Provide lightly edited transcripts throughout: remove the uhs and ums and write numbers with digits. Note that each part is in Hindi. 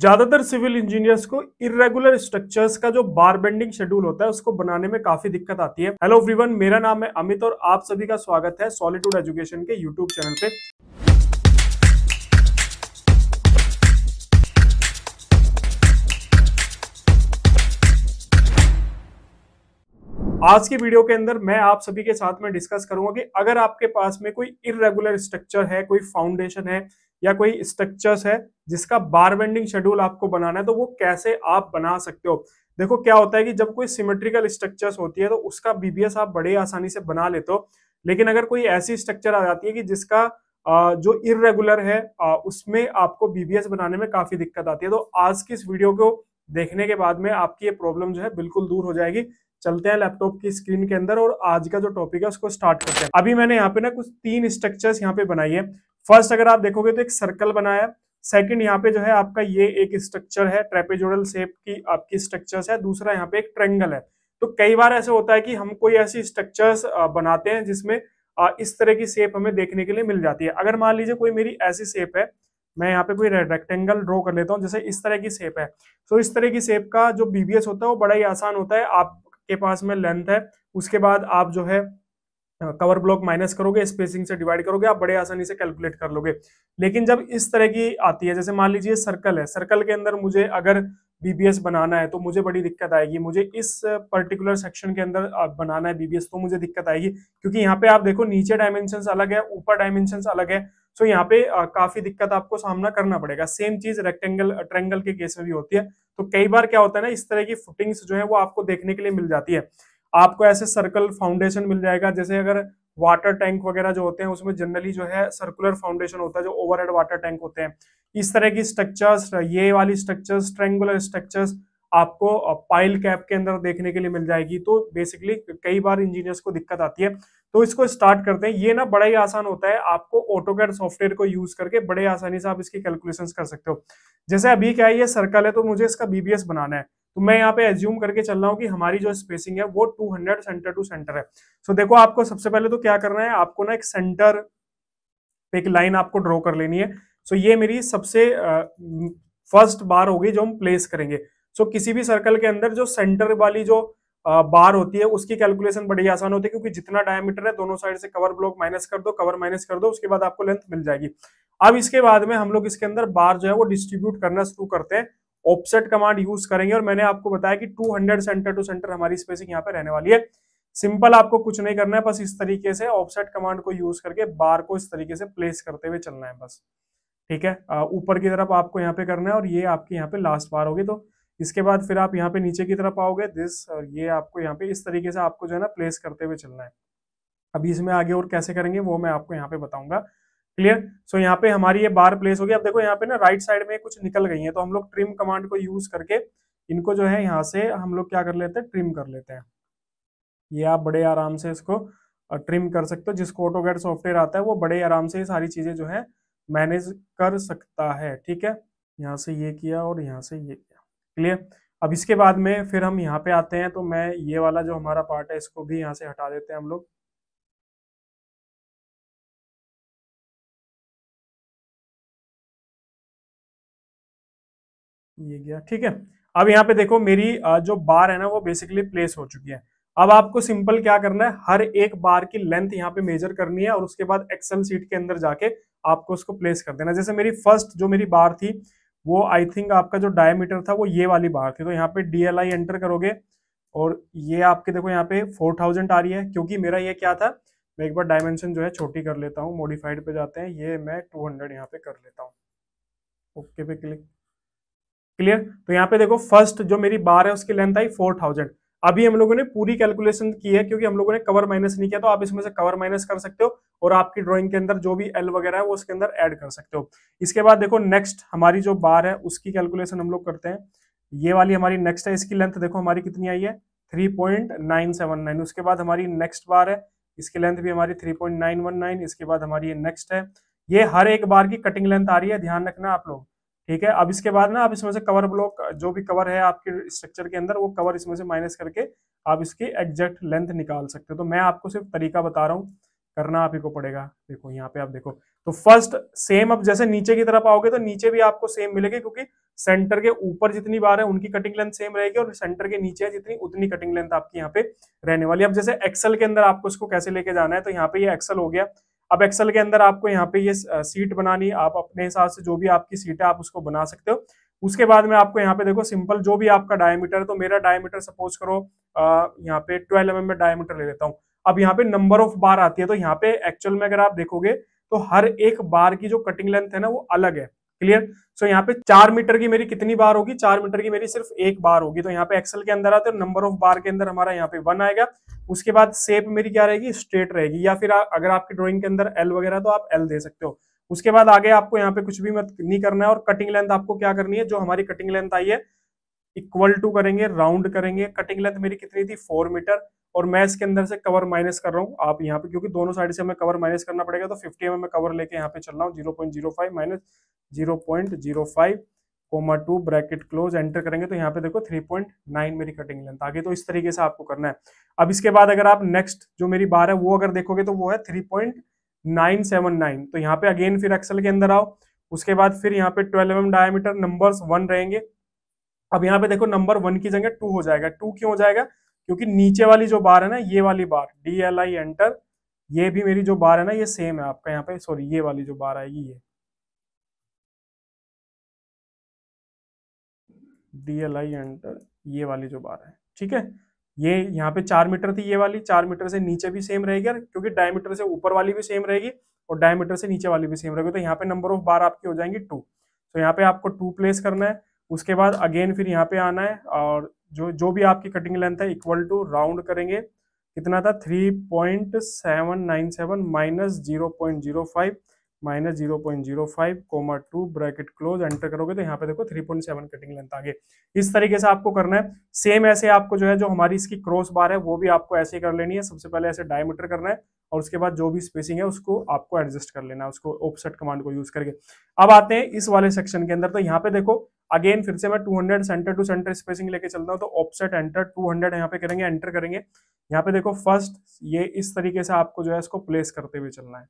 ज्यादातर सिविल इंजीनियर्स को इरेगुलर स्ट्रक्चर्स का जो बार बेंडिंग शेड्यूल होता है उसको बनाने में काफी दिक्कत आती है। हेलो एवरीवन, मेरा नाम है अमित और आप सभी का स्वागत है सॉलिट्यूड एजुकेशन के यूट्यूब चैनल पे। आज की वीडियो के अंदर मैं आप सभी के साथ में डिस्कस करूंगा कि अगर आपके पास में कोई इरेगुलर स्ट्रक्चर है, कोई फाउंडेशन है या कोई स्ट्रक्चर्स है जिसका बार बेंडिंग शेड्यूल आपको बनाना है तो वो कैसे आप बना सकते हो। देखो क्या होता है कि जब कोई सिमेट्रिकल स्ट्रक्चर्स होती है तो उसका बीबीएस आप बड़े आसानी से बना लेते हो, लेकिन अगर कोई ऐसी स्ट्रक्चर आ जाती है कि जिसका जो इरेगुलर है उसमें आपको बीबीएस बनाने में काफी दिक्कत आती है, तो आज की इस वीडियो को देखने के बाद में आपकी ये प्रॉब्लम जो है बिल्कुल दूर हो जाएगी। चलते हैं लैपटॉप की स्क्रीन के अंदर और आज का जो टॉपिक है उसको स्टार्ट करते हैं। अभी मैंने यहाँ पे ना कुछ तीन स्ट्रक्चर्स यहाँ पे बनाई है। फर्स्ट अगर आप देखोगे तो एक सर्कल बनाया, सेकंड यहाँ पे जो है आपका ये एक स्ट्रक्चर है, ट्रेपेजोइडल शेप की आपकी स्ट्रक्चर्स है, दूसरा यहाँ पे एक ट्रायंगल है। तो कई बार ऐसे होता है कि हम कोई ऐसी स्ट्रक्चर्स बनाते हैं जिसमें इस तरह की शेप हमें देखने के लिए मिल जाती है। अगर मान लीजिए कोई मेरी ऐसी शेप है, मैं यहाँ पे कोई रेक्टेंगल ड्रॉ कर लेता हूँ, जैसे इस तरह की शेप है। तो इस तरह की शेप का जो बीबीएस होता है वो बड़ा ही आसान होता है। आपके पास में लेंथ है, उसके बाद आप जो है कवर ब्लॉक माइनस करोगे, स्पेसिंग से डिवाइड करोगे, आप बड़े आसानी से कैलकुलेट कर लोगे। लेकिन जब इस तरह की आती है, जैसे मान लीजिए सर्कल है, सर्कल के अंदर मुझे अगर बीबीएस बनाना है तो मुझे बड़ी दिक्कत आएगी। मुझे इस पर्टिकुलर सेक्शन के अंदर बनाना है बीबीएस तो मुझे दिक्कत आएगी, क्योंकि यहाँ पे आप देखो नीचे डायमेंशंस अलग है, ऊपर डायमेंशंस अलग है। सो यहाँ पे काफी दिक्कत आपको सामना करना पड़ेगा। सेम चीज रेक्टेंगल ट्रायंगल के केस में भी होती है। तो कई बार क्या होता है ना, इस तरह की फुटिंग्स जो है वो आपको देखने के लिए मिल जाती है। आपको ऐसे सर्कल फाउंडेशन मिल जाएगा, जैसे अगर वाटर टैंक वगैरह जो होते हैं उसमें जनरली जो है सर्कुलर फाउंडेशन होता है, जो ओवरहेड वाटर टैंक होते हैं। इस तरह की स्ट्रक्चर्स, ये वाली स्ट्रक्चर्स, ट्रायंगुलर स्ट्रक्चर्स आपको पाइल कैप के अंदर देखने के लिए मिल जाएगी। तो बेसिकली कई बार इंजीनियर्स को दिक्कत आती है। तो इसको स्टार्ट करते हैं। ये ना बड़ा ही आसान होता है, आपको ऑटोकैड सॉफ्टवेयर को यूज करके बड़े आसानी से आप इसकी कैलकुलेशंस कर सकते हो। जैसे अभी क्या है, ये सर्कल है तो मुझे इसका बीबीएस बनाना है। तो मैं यहाँ पे एज्यूम करके चल रहा हूँ कि हमारी जो स्पेसिंग है वो 200 सेंटर टू सेंटर है। सो देखो आपको सबसे पहले तो क्या करना है, आपको ना एक सेंटर पे एक लाइन आपको ड्रॉ कर लेनी है। सो ये मेरी सबसे फर्स्ट बार होगी जो हम प्लेस करेंगे। सो किसी भी सर्कल के अंदर जो सेंटर वाली जो बार होती है उसकी कैलकुलेशन बड़ी आसान होती है, क्योंकि जितना डायमीटर है दोनों साइड से कवर ब्लॉक माइनस कर दो, कवर माइनस कर दो, उसके बाद आपको लेंथ मिल जाएगी। अब इसके बाद में हम लोग इसके अंदर बार जो है वो डिस्ट्रीब्यूट करना शुरू करते हैं। ऑफसेट कमांड यूज करेंगे और मैंने आपको बताया कि 200 सेंटर टू सेंटर हमारी स्पेसिंग यहाँ पे रहने वाली है। सिंपल आपको कुछ नहीं करना है, बस इस तरीके से ऑफसेट कमांड को यूज करके बार को इस तरीके से प्लेस करते हुए चलना है बस, ठीक है। ऊपर की तरफ आपको यहाँ पे करना है और ये आपकी यहाँ पे लास्ट बार होगी। तो इसके बाद फिर आप यहाँ पे नीचे की तरफ आओगे दिस, और ये आपको यहाँ पे इस तरीके से आपको जो है ना प्लेस करते हुए चलना है। अभी इसमें आगे और कैसे करेंगे वो मैं आपको यहाँ पे बताऊंगा। क्लियर। सो यहाँ पे हमारी ये बार प्लेस होगी। अब देखो यहाँ पे ना राइट साइड में कुछ निकल गई है, तो हम लोग ट्रिम कमांड को यूज करके इनको जो है यहाँ से हम लोग क्या कर लेते हैं, ट्रिम कर लेते हैं। ये आप बड़े आराम से इसको ट्रिम कर सकते हो। जिसको ऑटोकैड सॉफ्टवेयर आता है वो बड़े आराम से ये सारी चीजें जो है मैनेज कर सकता है, ठीक है। यहाँ से ये किया और यहाँ से ये किया, क्लियर। अब इसके बाद में फिर हम यहाँ पे आते हैं, तो मैं ये वाला जो हमारा पार्ट है इसको भी यहाँ से हटा देते हैं हम लोग। ये गया, ठीक है। अब यहाँ पे देखो मेरी जो बार है ना वो बेसिकली प्लेस हो चुकी है। अब आपको सिंपल क्या करना है, हर एक बार की लेंथ यहाँ पे मेजर करनी है और उसके बाद एक्सेल शीट के अंदर जाके आपको उसको प्लेस कर देना। जैसे मेरी फर्स्ट जो मेरी बार थी वो आई थिंक आपका जो डायमीटर था वो ये वाली बार थी। तो यहाँ पे DLI एंटर करोगे और ये आपके देखो यहाँ पे 4000 आ रही है, क्योंकि मेरा ये क्या था, मैं एक बार डायमेंशन जो है छोटी कर लेता हूँ। मॉडिफाइड पे जाते हैं, ये मैं 200 यहाँ पे कर लेता हूँ, ओके पे क्लिक। क्लियर। तो यहाँ पे देखो फर्स्ट जो मेरी बार है उसकी लेंथ आई 4000। अभी हम लोगों ने पूरी कैलकुलेशन की है, क्योंकि हम लोगों ने कवर माइनस नहीं किया, तो आप इसमें से कवर माइनस कर सकते हो और आपकी ड्राइंग के अंदर जो भी L वगैरह है वो उसके अंदर ऐड कर सकते हो। इसके बाद देखो नेक्स्ट हमारी जो बार है उसकी कैलकुलेशन हम लोग करते हैं। ये वाली हमारी नेक्स्ट है, इसकी लेंथ देखो हमारी कितनी आई है 3.979। उसके बाद हमारी नेक्स्ट बार है, इसकी लेंथ भी हमारी 3.919। इसके बाद हमारी ये नेक्स्ट है, ये हर एक बार की कटिंग लेंथ आ रही है, ध्यान रखना आप लोग, ठीक है। अब इसके बाद ना आप इसमें से कवर ब्लॉक जो भी कवर है आपके स्ट्रक्चर के अंदर वो कवर इसमें से माइनस करके आप इसकी एग्जैक्ट लेंथ निकाल सकते हो। तो मैं आपको सिर्फ तरीका बता रहा हूँ, करना आप ही को पड़ेगा। देखो यहाँ पे आप देखो तो फर्स्ट सेम, अब जैसे नीचे की तरफ आओगे तो नीचे भी आपको सेम मिलेगी, क्योंकि सेंटर के ऊपर जितनी बार है उनकी कटिंग लेंथ सेम रहेगी और सेंटर के नीचे है जितनी उतनी कटिंग लेंथ आपकी यहाँ पे रहने वाली है। अब जैसे एक्सेल के अंदर आपको इसको कैसे लेके जाना है, तो यहाँ पे ये एक्सेल हो गया। अब एक्सेल के अंदर आपको यहाँ पे ये सीट बनानी, आप अपने हिसाब से जो भी आपकी सीट है आप उसको बना सकते हो। उसके बाद में आपको यहाँ पे देखो सिंपल जो भी आपका डायमीटर, तो मेरा डायमीटर सपोज करो यहाँ पे 12 mm में डायमीटर ले लेता हूँ। अब यहाँ पे नंबर ऑफ बार आती है, तो यहाँ पे एक्चुअल में अगर आप देखोगे तो हर एक बार की जो कटिंग लेंथ है ना वो अलग है। क्लियर? सो यहाँ पे 4 मीटर की मेरी कितनी बार होगी, 4 मीटर की मेरी सिर्फ एक बार होगी। तो यहाँ पे एक्सेल के अंदर आते हैं नंबर ऑफ बार के अंदर हमारा यहाँ पे 1 आएगा। उसके बाद शेप मेरी क्या रहेगी, स्ट्रेट रहेगी, या फिर अगर आपकी ड्रॉइंग के अंदर एल वगैरह तो आप एल दे सकते हो। उसके बाद आगे आपको यहाँ पे कुछ भी मत नहीं करना है। और कटिंग लेंथ आपको क्या करनी है, जो हमारी कटिंग लेंथ आई है इक्वल टू करेंगे, राउंड करेंगे। कटिंग लेंथ मेरी कितनी थी, 4 मीटर, और मैं इसके अंदर से कवर माइनस कर रहा हूँ। आप यहाँ पे क्योंकि दोनों साइड से हमें कवर माइनस करना पड़ेगा, तो 50 mm में कवर लेके यहाँ पे चल रहा हूँ, 0.05 माइनस 0.05,2 ब्रैकेट क्लोज, एंटर करेंगे तो यहाँ पे देखो 3.9 मेरी कटिंग लेंथ आगे। तो इस तरीके से आपको करना है। अब इसके बाद अगर आप नेक्स्ट जो मेरी बार है वो अगर देखोगे तो वो है 3.979। तो यहाँ पे अगेन फिर एक्सेल के अंदर आओ, उसके बाद फिर यहाँ पे 12 mm डायमीटर, नंबर्स 1 रहेंगे। अब यहाँ पे देखो नंबर 1 की जगह 2 हो जाएगा। 2 क्यों हो जाएगा, क्योंकि नीचे वाली जो बार है ना ये वाली बार DLI एंटर, ये भी मेरी जो बार है ना ये सेम है आपका यहाँ पे, सॉरी ये वाली जो बार आएगी ये DLI एंटर, ये वाली जो बार है, ठीक है। ये यहाँ पे 4 मीटर थी, ये वाली 4 मीटर से नीचे भी सेम रहेगी, क्योंकि डायमीटर से ऊपर वाली भी सेम रहेगी और डायमीटर से नीचे वाली भी सेम रहेगी। तो यहाँ पे नंबर ऑफ बार आपकी हो जाएंगी 2। तो यहाँ पे आपको 2 प्लेस करना है। उसके बाद अगेन फिर यहाँ पे आना है और जो भी आपकी कटिंग लेंथ है इक्वल टू, राउंड करेंगे, कितना था 3.797 minus 0.05 minus 0.05,2 bracket close, enter करोगे तो यहाँ पे देखो 3.7 कटिंग लेंथ आगे। इस तरीके से आपको करना है। सेम ऐसे आपको जो है जो हमारी इसकी क्रॉस बार है वो भी आपको ऐसे कर लेनी है। सबसे पहले ऐसे डायमीटर करना है और उसके बाद जो भी स्पेसिंग है उसको आपको एडजस्ट कर लेना है, उसको ऑफसेट कमांड को यूज करके। अब आते हैं इस वाले सेक्शन के अंदर। तो यहाँ पे देखो अगेन फिर से मैं 200 सेंटर टू सेंटर स्पेसिंग लेके चलता हूँ। तो ऑफसेट एंटर 200 यहाँ पे करेंगे, एंटर करेंगे। यहाँ पे देखो फर्स्ट ये इस तरीके से आपको जो है इसको प्लेस करते हुए चलना है।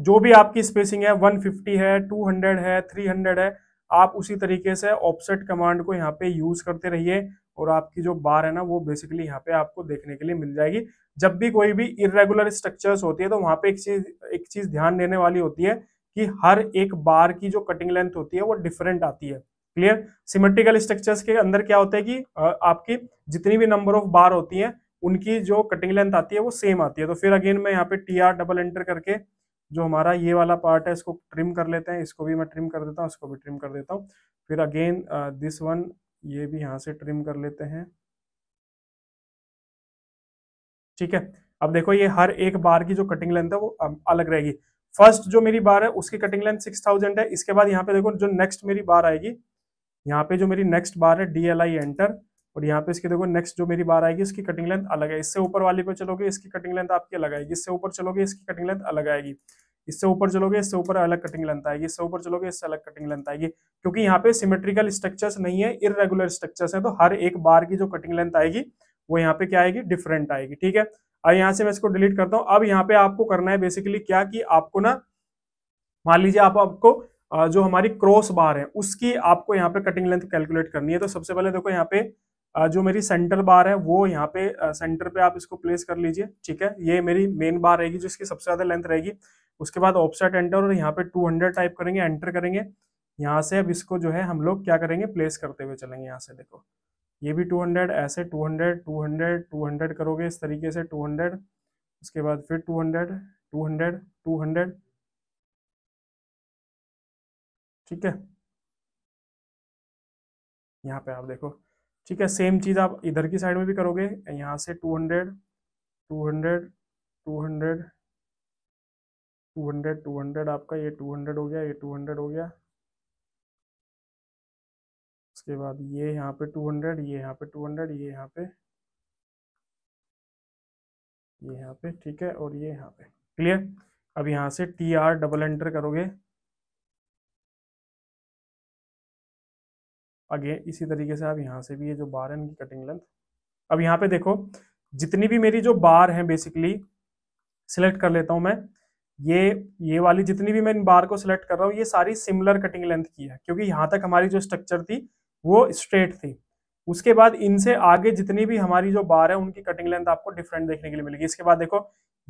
जो भी आपकी स्पेसिंग है 150 है, 200 है, 300 है, आप उसी तरीके से ऑफसेट कमांड को यहाँ पे यूज करते रहिए और आपकी जो बार है ना वो बेसिकली यहाँ पे आपको देखने के लिए मिल जाएगी। जब भी कोई भी इरेगुलर स्ट्रक्चर्स होती है तो वहाँ पे एक चीज ध्यान देने वाली होती है कि हर एक बार की जो कटिंग लेंथ होती है वो डिफरेंट आती है। क्लियर? सिमेट्रिकल स्ट्रक्चर्स के अंदर क्या होता है कि आपकी जितनी भी नंबर ऑफ बार होती है उनकी जो कटिंग लेंथ आती है वो सेम आती है। तो फिर अगेन मैं यहाँ पे TR एंटर करके जो हमारा ये वाला पार्ट है इसको ट्रिम कर लेते हैं। इसको भी मैं ट्रिम कर देता हूँ, इसको भी ट्रिम कर देता हूँ। फिर अगेन दिस वन, ये भी यहाँ से ट्रिम कर लेते हैं, ठीक है। अब देखो ये हर एक बार की जो कटिंग लेंथ है वो अलग रहेगी। फर्स्ट जो मेरी बार है उसकी कटिंग लेंथ 6000 है। इसके बाद यहाँ पे देखो जो नेक्स्ट मेरी बार आएगी, यहाँ पे जो मेरी नेक्स्ट बार है DLI एंटर, और यहाँ पे इसके देखो नेक्स्ट जो मेरी बार आएगी इसकी कटिंग लेंथ अलग है। इससे ऊपर वाली पे चलोगे इसकी कटिंग लेंथ आपकी अलग आएगी, इससे ऊपर चलोगे इसकी कटिंग लेंथ अलग आएगी, इससे ऊपर चलोगे इससे ऊपर अलग कटिंग लेंथ आएगी, इससे ऊपर चलोगे इससे अलग कटिंग लेंथ आएगी। क्योंकि यहाँ पे सिमेट्रिकल स्ट्रक्चर्स नहीं है, इरेगुलर स्ट्रक्चर्स है, तो हर एक बार की जो कटिंग लेंथ आएगी वो यहाँ पे क्या आएगी, डिफरेंट आएगी, ठीक है। अब यहाँ से मैं इसको डिलीट करता हूँ। अब यहाँ पे आपको करना है बेसिकली क्या कि आपको ना मान लीजिए आपको जो हमारी क्रॉस बार है उसकी आपको यहाँ पे कटिंग लेंथ कैलकुलेट करनी है। तो सबसे पहले देखो यहाँ पे जो मेरी सेंटर बार है वो यहाँ पे सेंटर पे आप इसको प्लेस कर लीजिए, ठीक है। ये मेरी मेन बार रहेगी जो इसकी सबसे ज्यादा लेंथ रहेगी। उसके बाद ऑफसेट एंटर और यहाँ पे 200 टाइप करेंगे, एंटर करेंगे। यहाँ से अब इसको जो है हम लोग क्या करेंगे, प्लेस करते हुए चलेंगे। यहाँ से देखो ये भी 200, ऐसे 200 200 200 करोगे इस तरीके से 200, उसके बाद फिर 200 200 200, ठीक है। यहाँ पे आप देखो, ठीक है, सेम चीज़ आप इधर की साइड में भी करोगे। यहाँ से 200 200 200 200 200, आपका ये 200 हो गया, ये 200 हो गया, उसके बाद ये यहाँ पे 200, ये यहाँ पे 200, ये यहाँ पे, ये यहाँ पे, ठीक है, और ये यहाँ पे। क्लियर? अब यहाँ से TR एंटर करोगे, अगेन इसी तरीके से आप यहाँ से भी ये जो बार है इनकी कटिंग लेंथ। अब यहाँ पे देखो जितनी भी मेरी जो बार है बेसिकली सिलेक्ट कर लेता हूँ मैं, ये वाली जितनी भी मैं इन बार को सिलेक्ट कर रहा हूँ ये सारी सिमिलर कटिंग लेंथ की है, क्योंकि यहाँ तक हमारी जो स्ट्रक्चर थी वो स्ट्रेट थी। उसके बाद इनसे आगे जितनी भी हमारी जो बार है उनकी कटिंग लेंथ आपको डिफरेंट देखने के लिए मिलेगी। इसके बाद देखो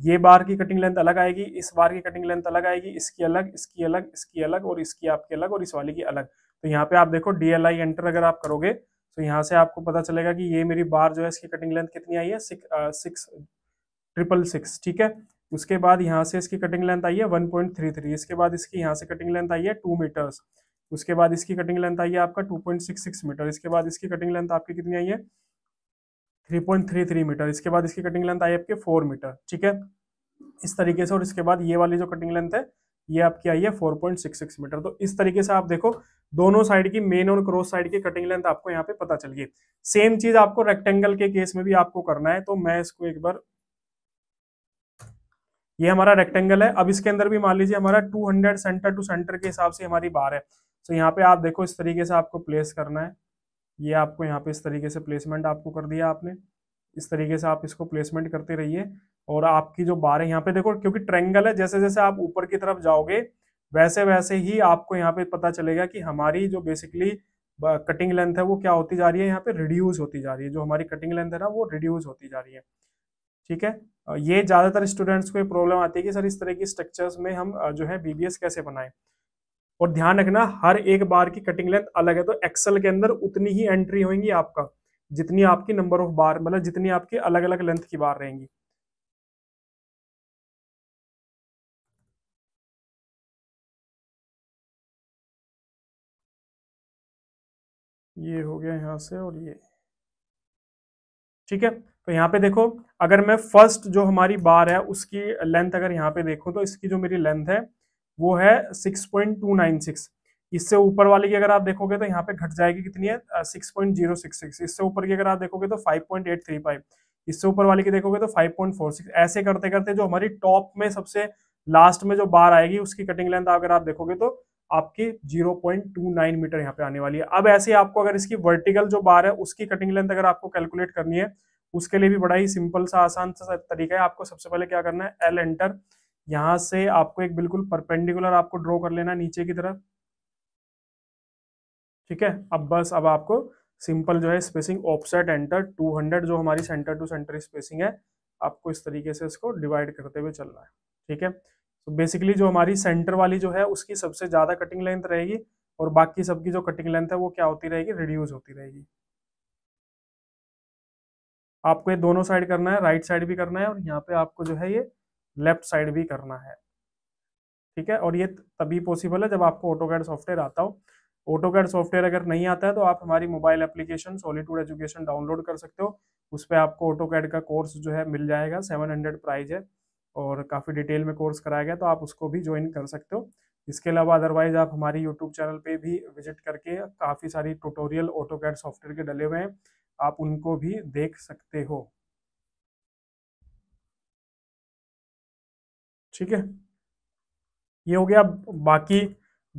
ये बार की कटिंग लेंथ अलग आएगी, इस बार की कटिंग लेंथ अलग आएगी, इसकी अलग, इसकी अलग, इसकी अलग और इसकी आपकी अलग और इस वाली की अलग। तो यहाँ पे आप देखो DLI एंटर अगर आप करोगे तो यहाँ से आपको पता चलेगा कि ये मेरी बार जो है इसकी कटिंग लेंथ कितनी आई है 666, ठीक है। उसके बाद यहाँ से इसकी कटिंग लेंथ आई है 1.33, इसके बाद इसकी यहाँ से कटिंग लेंथ आई है 2 मीटर्स, उसके बाद इसकी कटिंग लेंथ आई है आपका 2.66 मीटर, इसके बाद इसकी कटिंग लेंथ आपकी कितनी आई है 3.33 मीटर, इसके बाद इसकी कटिंग लेंथ आई है आपकी 4 मीटर, ठीक है, इस तरीके से। और इसके बाद ये वाली जो कटिंग लेंथ है ये आपकी आई है 4.66 मीटर। तो इस तरीके से आप देखो दोनों साइड की मेन और क्रॉस साइड की कटिंग लेंथ आपको यहाँ पे पता चल गई। सेम चीज आपको रेक्टेंगल के केस में भी आपको करना है। तो मैं इसको एक बार, ये हमारा रेक्टेंगल है, अब इसके अंदर भी मान लीजिए हमारा 200 सेंटर टू सेंटर के हिसाब से हमारी बार है। तो यहाँ पे आप देखो इस तरीके से आपको प्लेस करना है। ये आपको यहाँ पे इस तरीके से प्लेसमेंट आपको कर दिया आपने, इस तरीके से आप इसको प्लेसमेंट करते रहिए। और आपकी जो बार है यहाँ पे देखो, क्योंकि ट्रायंगल है, जैसे जैसे आप ऊपर की तरफ जाओगे वैसे वैसे ही आपको यहाँ पे पता चलेगा कि हमारी जो बेसिकली कटिंग लेंथ है वो क्या होती जा रही है, यहाँ पे रिड्यूस होती जा रही है। जो हमारी कटिंग लेंथ है ना वो रिड्यूस होती जा रही है, ठीक है। ये ज़्यादातर स्टूडेंट्स को ये प्रॉब्लम आती है कि सर इस तरह की स्ट्रक्चर्स में हम जो है BBS कैसे बनाएं। और ध्यान रखना हर एक बार की कटिंग लेंथ अलग है, तो एक्सेल के अंदर उतनी ही एंट्री होंगी आपका जितनी आपकी नंबर ऑफ बार, मतलब जितनी आपकी अलग अलग लेंथ की बार रहेंगी। ये हो गया यहाँ से और ये, ठीक है। तो यहाँ पे देखो अगर मैं फर्स्ट जो हमारी बार है उसकी लेंथ अगर यहाँ पे देखूँ तो इसकी जो मेरी लेंथ है वो है 6.296, इससे ऊपर वाली की अगर आप देखोगे तो यहाँ पे घट जाएगी, कितनी है 6.066, इससे ऊपर की अगर आप देखोगे तो 5.835, इससे ऊपर वाली की देखोगे तो 5.46। ऐसे करते करते जो हमारी टॉप में सबसे लास्ट में जो बार आएगी उसकी कटिंग लेंथ अगर आप देखोगे तो आपकी 0.29 मीटर यहाँ पे आने वाली है। अब ऐसे आपको अगर इसकी वर्टिकल जो बार है उसकी कटिंग लेंथ अगर आपको कैलकुलेट करनी है, उसके लिए भी बड़ा ही सिंपल सा आसान सा तरीका है। आपको सबसे पहले क्या करना है, L एंटर, यहाँ से आपको एक बिल्कुल परपेंडिकुलर आपको ड्रॉ कर लेना नीचे की तरफ, ठीक है। अब बस अब आपको सिंपल जो है स्पेसिंग ऑफसेट एंटर 200 जो हमारी सेंटर टू सेंटर स्पेसिंग है आपको इस तरीके से इसको डिवाइड करते हुए चलना है, ठीक है। तो बेसिकली जो हमारी सेंटर वाली जो है उसकी सबसे ज़्यादा कटिंग लेंथ रहेगी और बाकी सबकी जो कटिंग लेंथ है वो क्या होती रहेगी, रिड्यूस होती रहेगी। आपको ये दोनों साइड करना है, राइट साइड भी करना है और यहाँ पे आपको जो है ये लेफ्ट साइड भी करना है, ठीक है। और ये तभी पॉसिबल है जब आपको ऑटोकैड सॉफ्टवेयर आता हो। ऑटोकैड सॉफ्टवेयर अगर नहीं आता है तो आप हमारी mobile application Solitude Education download कर सकते हो, उस पर आपको ऑटोकैड का कोर्स जो है मिल जाएगा, 700 प्राइस है और काफ़ी डिटेल में कोर्स कराया गया, तो आप उसको भी ज्वाइन कर सकते हो। इसके अलावा अदरवाइज आप हमारी यूट्यूब चैनल पे भी विजिट करके काफ़ी सारी ट्यूटोरियल ऑटोकैड सॉफ्टवेयर के डले हुए हैं, आप उनको भी देख सकते हो, ठीक है। ये हो गया। अब बाकी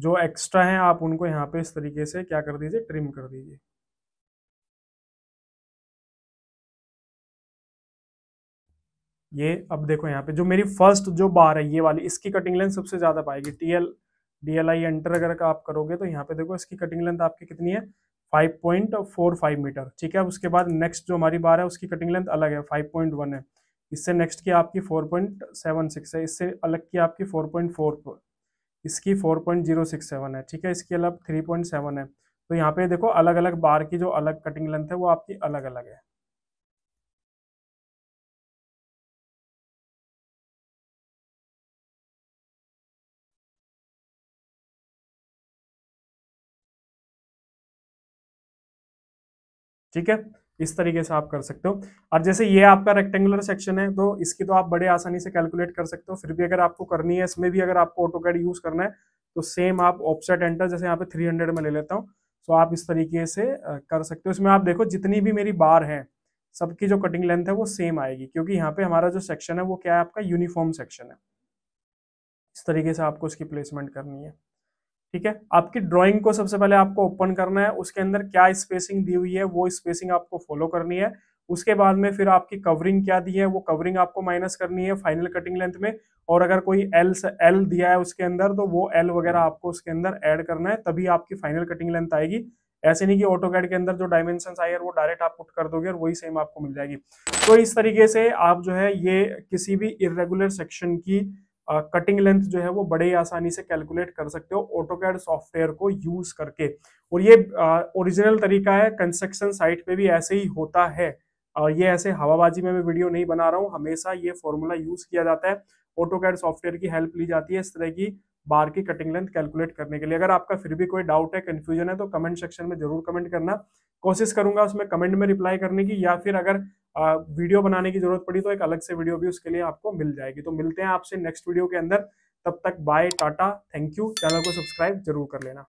जो एक्स्ट्रा हैं आप उनको यहाँ पे इस तरीके से क्या कर दीजिए, ट्रिम कर दीजिए। ये अब देखो यहाँ पे जो मेरी फर्स्ट जो बार है ये वाली, इसकी कटिंग लेंथ सबसे ज़्यादा पाएगी। DLI एंटर अगर आप करोगे तो यहाँ पे देखो इसकी कटिंग लेंथ आपकी कितनी है 5.45 मीटर, ठीक है। अब उसके बाद नेक्स्ट जो हमारी बार है उसकी कटिंग लेंथ अलग है 5.1 है, इससे नेक्स्ट की आपकी 4.76 है, इससे अलग की आपकी 4.4, इसकी 4.067 है, ठीक है। इसकी अलग 3.7 है। तो यहाँ पे देखो अलग अलग बार की जो अलग कटिंग लेंथ है वो आपकी अलग अलग है। ठीक है, इस तरीके से आप कर सकते हो। और जैसे ये आपका रेक्टेंगुलर सेक्शन है तो इसकी तो आप बड़े आसानी से कैलकुलेट कर सकते हो। फिर भी अगर आपको करनी है, इसमें भी अगर आपको ऑटोकैड यूज़ करना है तो सेम आप ऑफसेट एंटर, जैसे यहाँ पे 300 में ले लेता हूँ, तो आप इस तरीके से कर सकते हो। इसमें आप देखो जितनी भी मेरी बार है सबकी जो कटिंग लेंथ है वो सेम आएगी, क्योंकि यहाँ पे हमारा जो सेक्शन है वो क्या है, आपका यूनिफॉर्म सेक्शन है। इस तरीके से आपको इसकी प्लेसमेंट करनी है, ठीक है। आपकी ड्राइंग को सबसे पहले आपको ओपन करना है, उसके अंदर क्या स्पेसिंग दी हुई है वो स्पेसिंग आपको फॉलो करनी है उसके बाद में फिर आपकी कवरिंग क्या दी है वो कवरिंग आपको माइनस करनी है फाइनल कटिंग लेंथ में, और अगर कोई एल दिया है उसके अंदर तो वो एल वगैरह आपको उसके अंदर ऐड करना है, तभी आपकी फाइनल कटिंग लेंथ आएगी। ऐसे नहीं कि ऑटोकैड के अंदर जो डायमेंशंस आए हैं वो डायरेक्ट आप पुट कर दोगे और वही सेम आपको मिल जाएगी। तो इस तरीके से आप जो है ये किसी भी इरेगुलर सेक्शन की कटिंग लेंथ जो है वो बड़े आसानी से कैलकुलेट कर सकते हो ऑटोकैड सॉफ्टवेयर को यूज करके। और ये ओरिजिनल तरीका है, कंस्ट्रक्शन साइट पे भी ऐसे ही होता है। ये ऐसे हवाबाजी में मैं वीडियो नहीं बना रहा हूँ, हमेशा ये फॉर्मूला यूज किया जाता है, ऑटोकैड सॉफ्टवेयर की हेल्प ली जाती है इस तरह की बार की कटिंग लेंथ कैलकुलेट करने के लिए। अगर आपका फिर भी कोई डाउट है, कंफ्यूजन है, तो कमेंट सेक्शन में जरूर कमेंट करना, कोशिश करूंगा उसमें कमेंट में रिप्लाई करने की, या फिर अगर वीडियो बनाने की जरूरत पड़ी तो एक अलग से वीडियो भी उसके लिए आपको मिल जाएगी। तो मिलते हैं आपसे नेक्स्ट वीडियो के अंदर, तब तक bye, tata, thank you. Channel को सब्सक्राइब जरूर कर लेना।